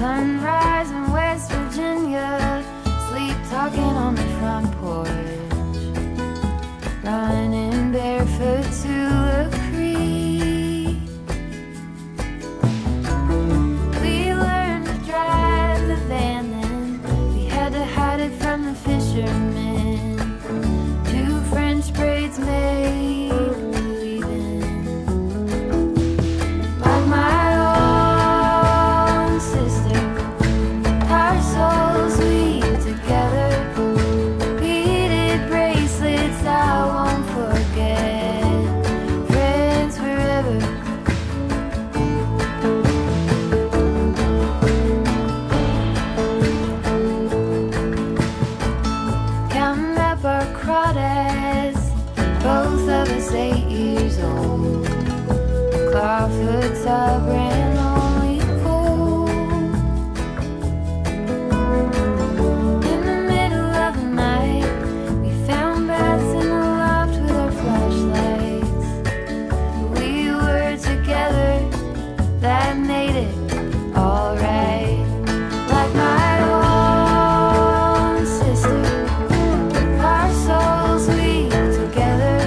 Sunrise in West Virginia, sleep talking on the front porch, running barefoot to a creek. We learned to drive the van then, we had to hide it from the fishermen. Two French braids made Clawfoot's our brand, only cool. In the middle of the night, we found bats in the loft with our flashlights. We were together, that made it all right. Like my own sister, our souls we together.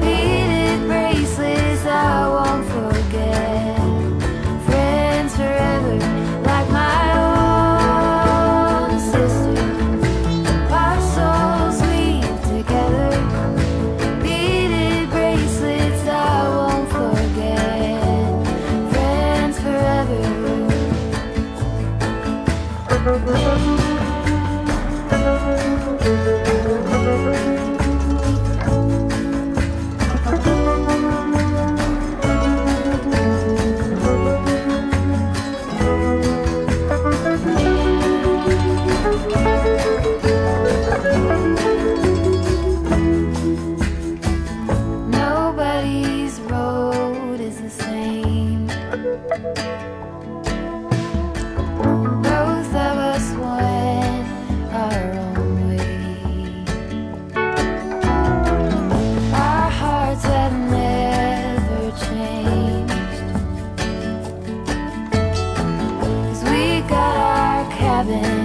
Beaded bracelets I won't forget, friends forever. Like my own sister, our souls we together. Beaded bracelets I won't forget, friends forever. I've been